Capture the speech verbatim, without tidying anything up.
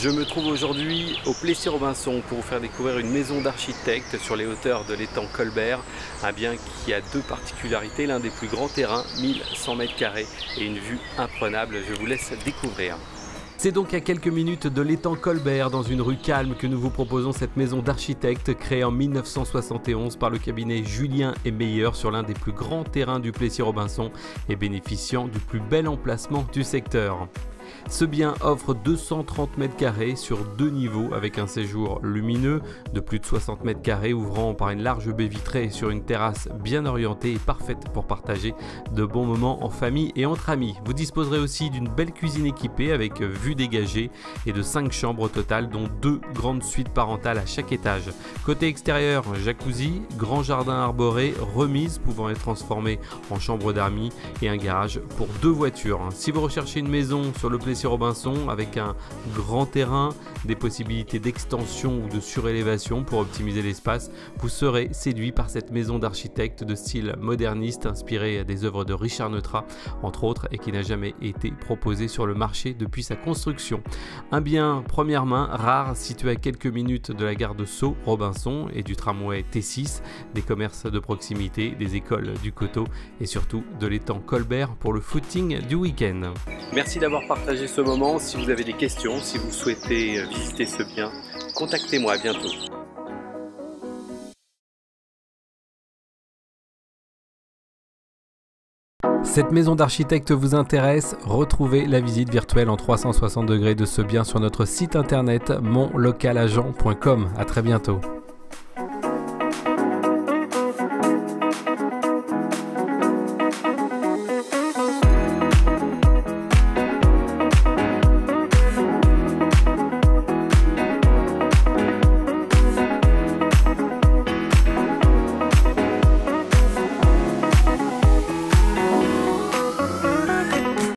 Je me trouve aujourd'hui au Plessis-Robinson pour vous faire découvrir une maison d'architecte sur les hauteurs de l'étang Colbert, un bien qui a deux particularités, l'un des plus grands terrains, mille cent mètres carrés et une vue imprenable. Je vous laisse découvrir. C'est donc à quelques minutes de l'étang Colbert, dans une rue calme, que nous vous proposons cette maison d'architecte créée en mille neuf cent soixante et onze par le cabinet Julien et Meilleur sur l'un des plus grands terrains du Plessis-Robinson et bénéficiant du plus bel emplacement du secteur. Ce bien offre deux cent trente mètres carrés sur deux niveaux avec un séjour lumineux de plus de soixante mètres carrés ouvrant par une large baie vitrée sur une terrasse bien orientée et parfaite pour partager de bons moments en famille et entre amis. Vous disposerez aussi d'une belle cuisine équipée avec vue dégagée et de cinq chambres au total dont deux grandes suites parentales à chaque étage. Côté extérieur, jacuzzi, grand jardin arboré, remise pouvant être transformée en chambre d'amis et un garage pour deux voitures. Si vous recherchez une maison sur le Plessis-Robinson avec un grand terrain, des possibilités d'extension ou de surélévation pour optimiser l'espace, vous serez séduit par cette maison d'architecte de style moderniste inspirée des œuvres de Richard Neutra entre autres et qui n'a jamais été proposée sur le marché depuis sa construction. Un bien première main rare situé à quelques minutes de la gare de Sceaux-Robinson et du tramway T six, des commerces de proximité, des écoles du Coteau et surtout de l'étang Colbert pour le footing du week-end. Merci d'avoir partagé ce moment. Si vous avez des questions, si vous souhaitez visiter ce bien, contactez-moi. À bientôt. Cette maison d'architecte vous intéresse? Retrouvez la visite virtuelle en trois cent soixante degrés de ce bien sur notre site internet monlocalagent point com. À très bientôt.